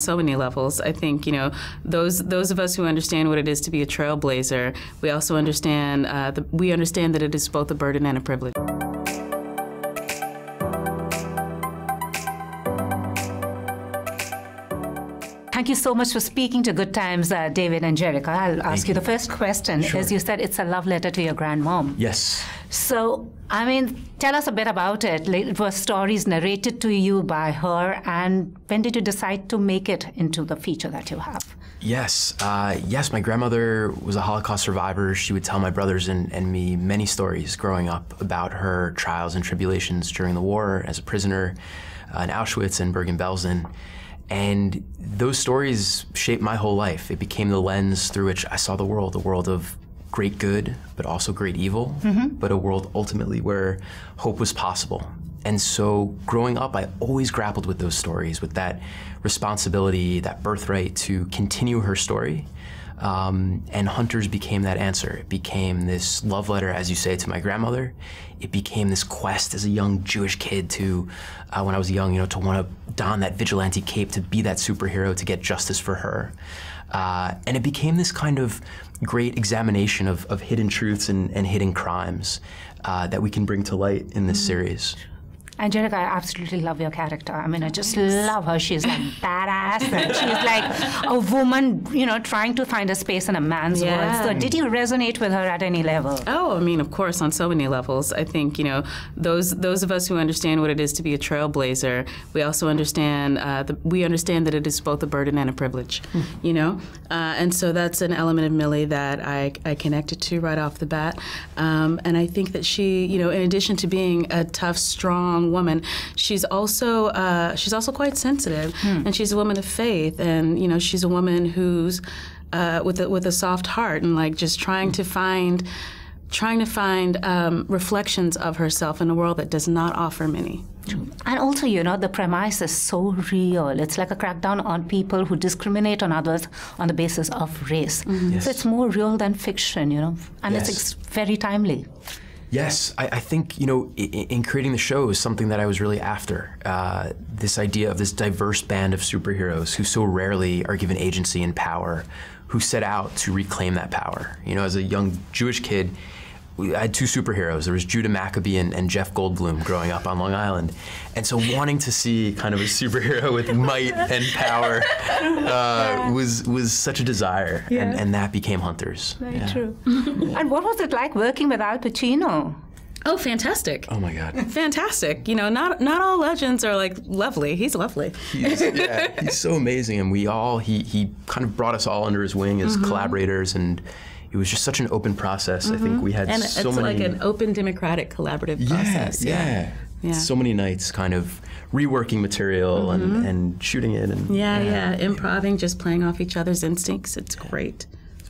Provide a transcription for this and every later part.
So many levels. I think, you know, those of us who understand what it is to be a trailblazer, we also understand that it is both a burden and a privilege. Thank you so much for speaking to Good Times, David and Jerrica. I'll ask you the first question. Sure. As you said, it's a love letter to your grandmom. Yes. So, I mean, tell us a bit about it. Were stories narrated to you by her, and when did you decide to make it into the feature that you have? Yes. Yes, my grandmother was a Holocaust survivor. She would tell my brothers and me many stories growing up about her trials and tribulations during the war as a prisoner in Auschwitz and Bergen-Belsen. And those stories shaped my whole life. It became the lens through which I saw the world of great good, but also great evil, but a world ultimately where hope was possible. And so growing up, I always grappled with those stories, with that responsibility, that birthright to continue her story. And Hunters became that answer. It became this love letter, as you say, to my grandmother. It became this quest as a young Jewish kid to, when I was young, you know, to want to don that vigilante cape, to be that superhero, to get justice for her. And it became this kind of great examination of hidden truths and hidden crimes that we can bring to light in this series. And Jerrica, I absolutely love your character. I mean, I just love her. She's like badass, and she's like a woman, you know, trying to find a space in a man's world. So did you resonate with her at any level? Oh, I mean, of course, on so many levels. I think, you know, those of us who understand what it is to be a trailblazer, we also understand that it is both a burden and a privilege, you know? And so that's an element of Millie that I connected to right off the bat. And I think that she, you know, in addition to being a tough, strong woman, she's also quite sensitive, and she's a woman of faith, and you know, she's a woman who's with a soft heart, and like just trying to find reflections of herself in a world that does not offer many. And also, you know, the premise is so real. It's like a crackdown on people who discriminate on others on the basis of race. So it's more real than fiction, you know, and it's very timely. Yes, I think, you know, in creating the show is something that I was really after. This idea of this diverse band of superheroes who so rarely are given agency and power, who set out to reclaim that power. You know, as a young Jewish kid, I had two superheroes. There was Judah Maccabee and Jeff Goldblum growing up on Long Island. And so wanting to see kind of a superhero with might and power was such a desire. Yeah. And that became Hunters. Very true. And what was it like working with Al Pacino? Oh, fantastic. Oh, my God. Fantastic. You know, not all legends are, like, lovely. He's lovely. He's so amazing. And he kind of brought us all under his wing as collaborators, and it was just such an open process. I think we had so many. And it's like an open, democratic, collaborative process. Yeah. So many nights kind of reworking material and shooting it. And improving, just playing off each other's instincts. It's great.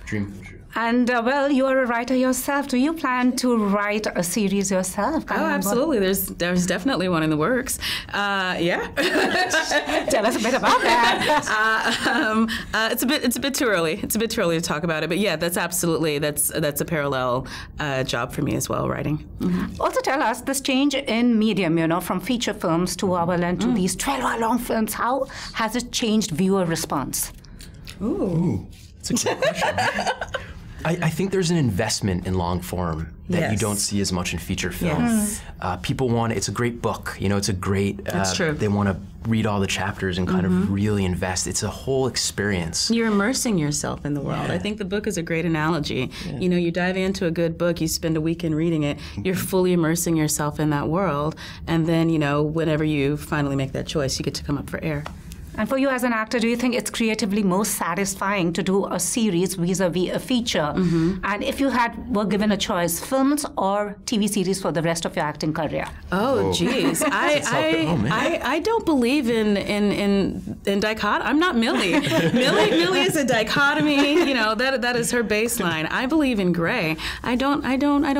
Dream come true. And, well, you are a writer yourself. Do you plan to write a series yourself? Oh, absolutely. There's definitely one in the works. Tell us a bit about that. It's a bit too early. It's a bit too early to talk about it. But yeah, that's a parallel job for me as well, writing. Also, tell us this change in medium, you know, from feature films to to these 12-hour long films. How has it changed viewer response? Ooh, that's a good question. I think there's an investment in long form that you don't see as much in feature film. People want, it's a great book, you know, it's a great, that's true. They want to read all the chapters and kind of really invest. It's a whole experience. You're immersing yourself in the world. I think the book is a great analogy. You know, you dive into a good book, you spend a weekend reading it, you're fully immersing yourself in that world, and then, you know, whenever you finally make that choice, you get to come up for air. And for you as an actor, do you think it's creatively most satisfying to do a series vis-a-vis a feature? And if you were given a choice, films or TV series for the rest of your acting career? Oh, jeez. I don't believe in dichotomy. I'm not Millie. Millie is a dichotomy. You know, that is her baseline. I believe in gray. I don't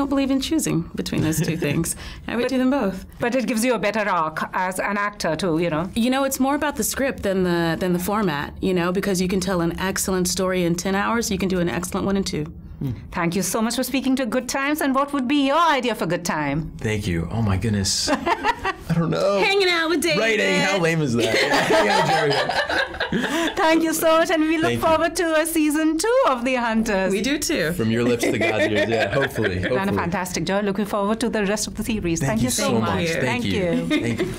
believe in choosing between those two things. I would do them both. But it gives you a better arc as an actor too, you know. You know, it's more about the script than the format, you know, because you can tell an excellent story in 10 hours, you can do an excellent one in 2. Thank you so much for speaking to Good Times. And what would be your idea for Good Time? Thank you. Oh, my goodness. I don't know. Hanging out with David. Writing. How lame is that? Yeah, thank you so much. And we look forward to a season 2 of The Hunters. We do too. From your lips to God's ears. Yeah, hopefully. You've done a fantastic job. Looking forward to the rest of the series. Thank you so much. Thank you. Thank you.